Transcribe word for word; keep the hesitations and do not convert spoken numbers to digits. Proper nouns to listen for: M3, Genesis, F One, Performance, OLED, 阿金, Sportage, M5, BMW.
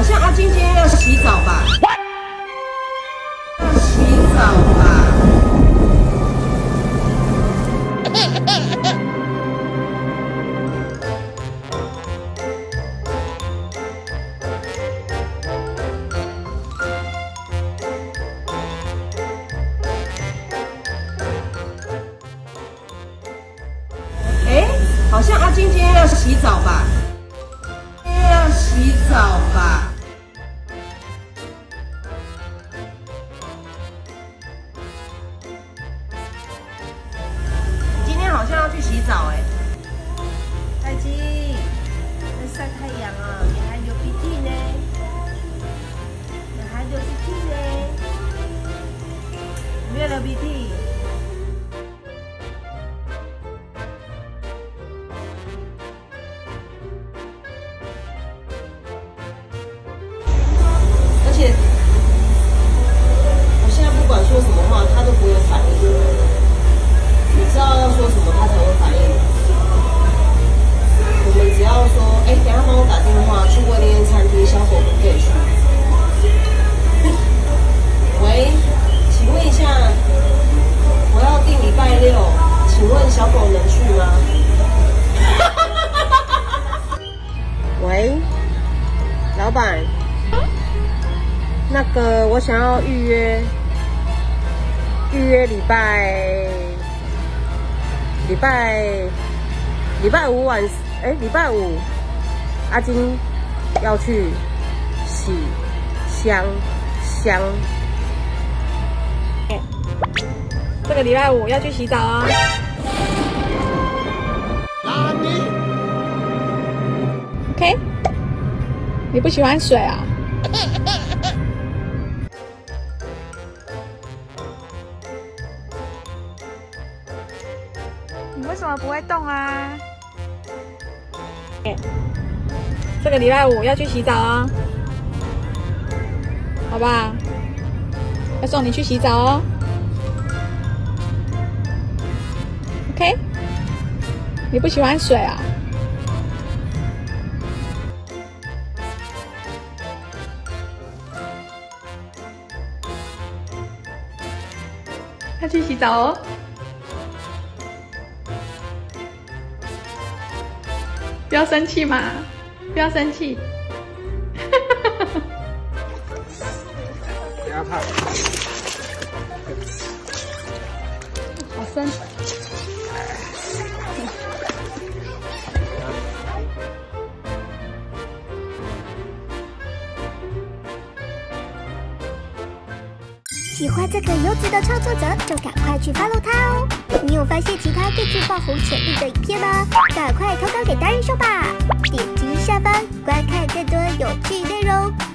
好像阿金今天要洗澡吧？ What? 要洗澡吧。哎，好像阿金今天要洗澡吧？ 洗澡吧。你今天好像要去洗澡哎、欸，阿金，在晒太阳啊，你还流鼻涕呢，你还流鼻涕呢，没有流鼻涕。 我现在不管说什么话，他都不会有反应。你知道要说什么，他才会反应。我们只要说，哎、欸，等下帮我打电话，去外面餐厅，小伙不可以去。喂，请问一下，我要订礼拜六，请问小狗能去吗？喂，老板。 那个，我想要预约预约礼拜礼拜礼拜五晚，哎，礼拜五阿金要去洗香香。这个礼拜五要去洗澡啊、哦。OK， 你不喜欢水啊、哦？ 你为什么不会动啊？这个礼拜五要去洗澡哦，好吧？要送你去洗澡哦。OK， 你不喜欢水啊、哦？ 要去洗澡哦。不要生气嘛，不要生气。不要怕。好深。喜欢这个游子的创作者，就赶快去 follow 他哦！你有发现其他更具爆红潜力的影片吗？赶快投稿给达人秀吧！点击下方观看更多有趣内容。